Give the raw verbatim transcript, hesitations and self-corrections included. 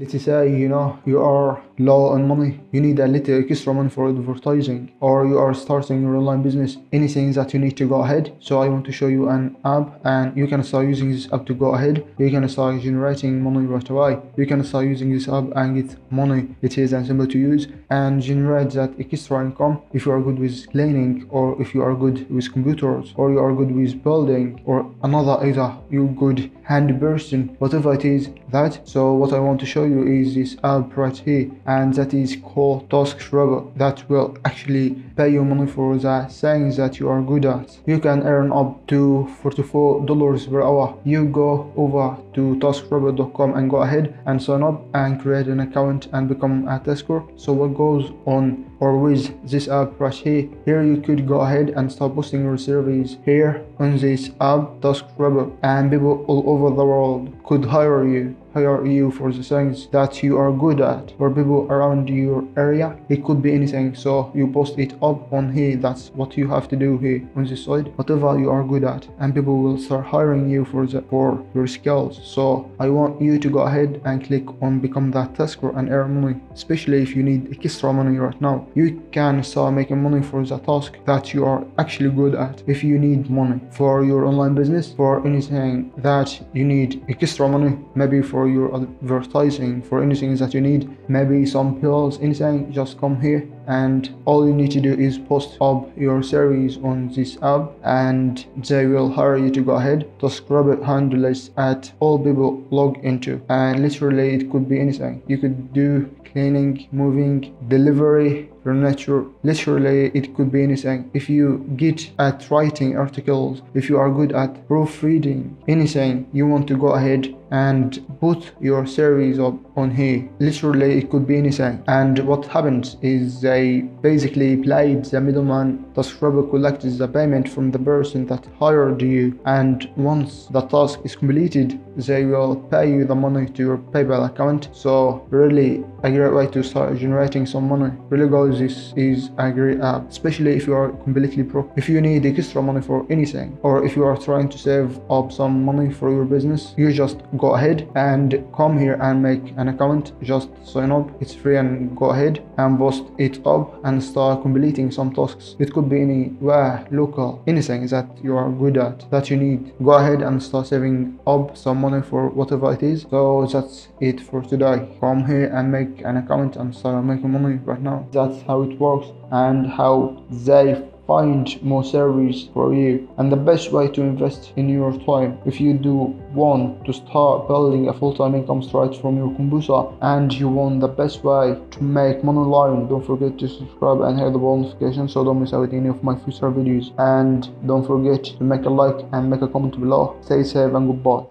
Let's say, you know, you are low on money, you need a little extra money for advertising, or you are starting your online business, anything that you need to go ahead. So I want to show you an app, and you can start using this app to go ahead. You can start generating money right away. You can start using this app and get money. It is simple to use and generate that extra income. If you are good with learning, or if you are good with computers, or you are good with building, or another either you good hand person, whatever it is that. So what I want to show you is this app right here, and that is called TaskRabbit, that will actually pay you money for the things that you are good at. You can earn up to forty-four dollars per hour. You go over to task rabbit dot com and go ahead and sign up and create an account and become a tasker. So what goes on or with this app right here, here you could go ahead and start posting your surveys here on this app TaskRabbit, and people all over the world could hire you hire you for the things that you are good at, or people around your area. It could be anything, so you post it up on here. That's what you have to do here on this side, whatever you are good at, and people will start hiring you for the for your skills. So I want you to go ahead and click on become that tasker and earn money, especially if you need extra money right now. You can start making money for the task that you are actually good at. If you need money for your online business, for anything that you need extra money, maybe for your advertising, for anything that you need, maybe some pills, anything, just come here, and all you need to do is post up your service on this app and they will hire you to go ahead. TaskRabbit handles at all people log into, and literally it could be anything. You could do cleaning, moving, delivery, furniture, literally it could be anything. If you get at writing articles, if you are good at proofreading, anything, you want to go ahead and put your series up on here. Literally it could be anything. And what happens is they basically played the middleman. TaskRabbit collects the payment from the person that hired you, and once the task is completed they will pay you the money to your PayPal account. So really a great way to start generating some money. Really go. This is a great app, especially if you are completely broke. If you need extra money for anything, or if you are trying to save up some money for your business, you just go ahead and come here and make an account. Just sign up, it's free, and go ahead and post it up and start completing some tasks. It could be anywhere, local, anything that you are good at, that you need. Go ahead and start saving up some money for whatever it is. So that's it for today. Come here and make an account and start making money right now. That's how it works and how they find more service for you, and the best way to invest in your time. If you do want to start building a full-time income straight from your computer and you want the best way to make money online, don't forget to subscribe and hit the bell notification so don't miss out any of my future videos, and don't forget to make a like and make a comment below. Stay safe and goodbye.